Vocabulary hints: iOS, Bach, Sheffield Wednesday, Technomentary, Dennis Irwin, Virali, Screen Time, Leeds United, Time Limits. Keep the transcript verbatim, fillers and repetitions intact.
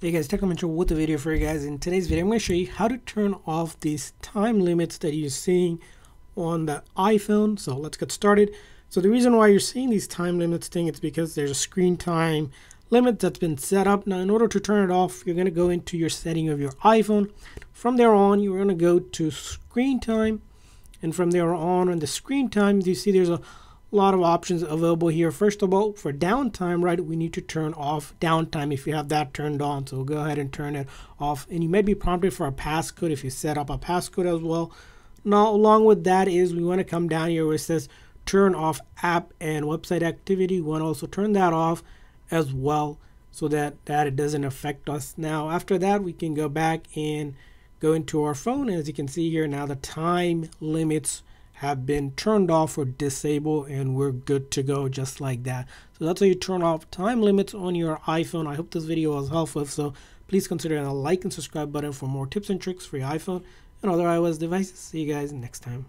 Hey guys, Technomentary with a video for you guys. In today's video, I'm going to show you how to turn off these time limits that you're seeing on the iPhone. So let's get started. So the reason why you're seeing these time limits thing is because there's a screen time limit that's been set up. Now in order to turn it off, you're going to go into your setting of your iPhone. From there on, you're going to go to screen time. And from there on, on the screen time, you see there's a lot of options available here. First of all, for downtime, right, we need to turn off downtime if you have that turned on. So go ahead and turn it off, and you may be prompted for a passcode if you set up a passcode as well. Now along with that is we want to come down here where it says turn off app and website activity. We want to also turn that off as well so that that it doesn't affect us. Now after that, we can go back and go into our phone, and as you can see here, now the time limits have been turned off or disabled, and we're good to go just like that. So that's how you turn off time limits on your iPhone. I hope this video was helpful. If so, please consider a like and subscribe button for more tips and tricks for your iPhone and other iOS devices. See you guys next time.